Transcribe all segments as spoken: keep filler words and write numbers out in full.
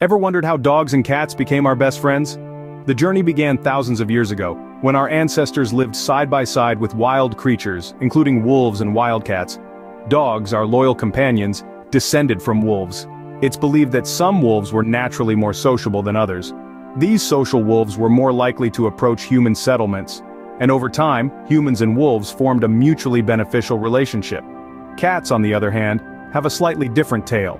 Ever wondered how dogs and cats became our best friends? The journey began thousands of years ago, when our ancestors lived side by side with wild creatures, including wolves and wildcats. Dogs, our loyal companions, descended from wolves. It's believed that some wolves were naturally more sociable than others. These social wolves were more likely to approach human settlements, and over time, humans and wolves formed a mutually beneficial relationship. Cats, on the other hand, have a slightly different tale.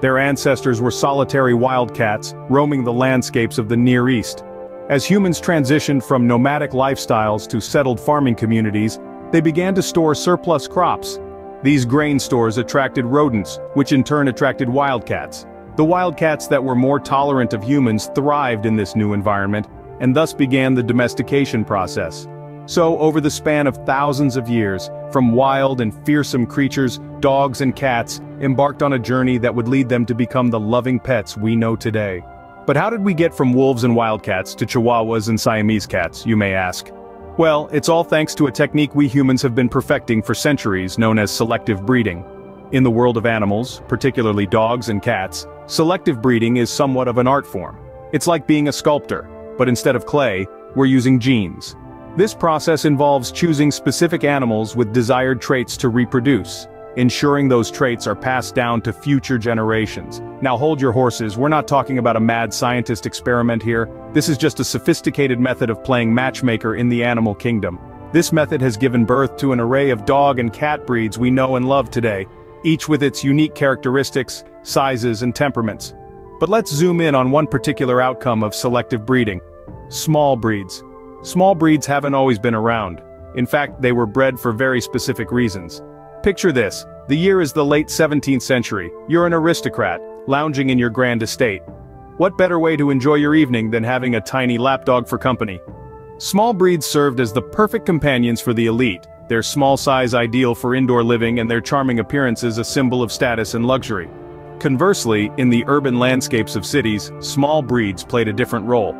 Their ancestors were solitary wildcats, roaming the landscapes of the Near East. As humans transitioned from nomadic lifestyles to settled farming communities, they began to store surplus crops. These grain stores attracted rodents, which in turn attracted wildcats. The wildcats that were more tolerant of humans thrived in this new environment, and thus began the domestication process. So, over the span of thousands of years, from wild and fearsome creatures, dogs and cats embarked on a journey that would lead them to become the loving pets we know today. But how did we get from wolves and wildcats to Chihuahuas and Siamese cats, you may ask? Well, it's all thanks to a technique we humans have been perfecting for centuries, known as selective breeding. In the world of animals, particularly dogs and cats, selective breeding is somewhat of an art form. It's like being a sculptor, but instead of clay, we're using genes. This process involves choosing specific animals with desired traits to reproduce, ensuring those traits are passed down to future generations. Now hold your horses, we're not talking about a mad scientist experiment here. This is just a sophisticated method of playing matchmaker in the animal kingdom. This method has given birth to an array of dog and cat breeds we know and love today, each with its unique characteristics, sizes, and temperaments. But let's zoom in on one particular outcome of selective breeding: small breeds. Small breeds haven't always been around. In fact, they were bred for very specific reasons. Picture this, the year is the late seventeenth century, you're an aristocrat, lounging in your grand estate. What better way to enjoy your evening than having a tiny lapdog for company? Small breeds served as the perfect companions for the elite, their small size ideal for indoor living and their charming appearance is a symbol of status and luxury. Conversely, in the urban landscapes of cities, small breeds played a different role.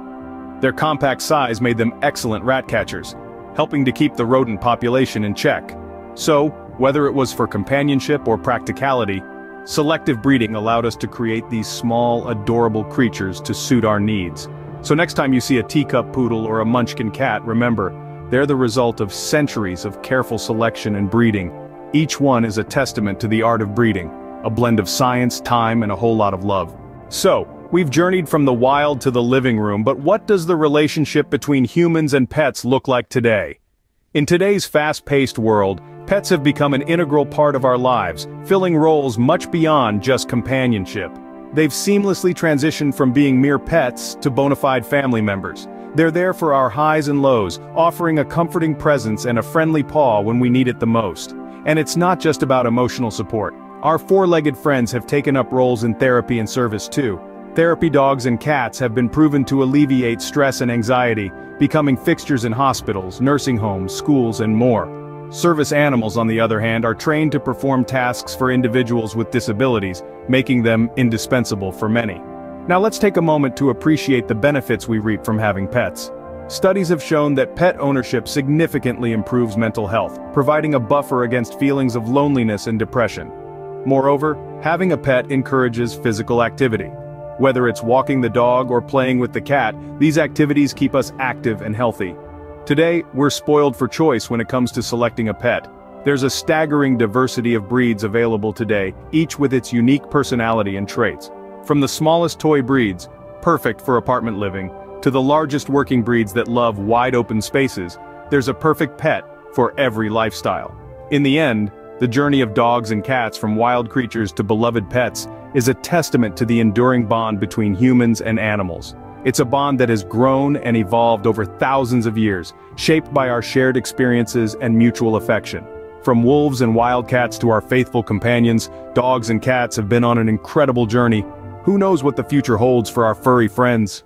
Their compact size made them excellent rat catchers, helping to keep the rodent population in check. So, whether it was for companionship or practicality, selective breeding allowed us to create these small, adorable creatures to suit our needs. So next time you see a teacup poodle or a munchkin cat, remember, they're the result of centuries of careful selection and breeding. Each one is a testament to the art of breeding, a blend of science, time, and a whole lot of love. So, we've journeyed from the wild to the living room, but what does the relationship between humans and pets look like today? In today's fast-paced world, pets have become an integral part of our lives, filling roles much beyond just companionship. They've seamlessly transitioned from being mere pets to bona fide family members. They're there for our highs and lows, offering a comforting presence and a friendly paw when we need it the most. And it's not just about emotional support. Our four-legged friends have taken up roles in therapy and service too. Therapy dogs and cats have been proven to alleviate stress and anxiety, becoming fixtures in hospitals, nursing homes, schools, and more. Service animals, on the other hand, are trained to perform tasks for individuals with disabilities, making them indispensable for many. Now let's take a moment to appreciate the benefits we reap from having pets. Studies have shown that pet ownership significantly improves mental health, providing a buffer against feelings of loneliness and depression. Moreover, having a pet encourages physical activity. Whether it's walking the dog or playing with the cat, these activities keep us active and healthy. Today, we're spoiled for choice when it comes to selecting a pet. There's a staggering diversity of breeds available today, each with its unique personality and traits. From the smallest toy breeds, perfect for apartment living, to the largest working breeds that love wide-open spaces, there's a perfect pet for every lifestyle. In the end, the journey of dogs and cats from wild creatures to beloved pets is a testament to the enduring bond between humans and animals. It's a bond that has grown and evolved over thousands of years, shaped by our shared experiences and mutual affection. From wolves and wildcats to our faithful companions, dogs and cats have been on an incredible journey. Who knows what the future holds for our furry friends?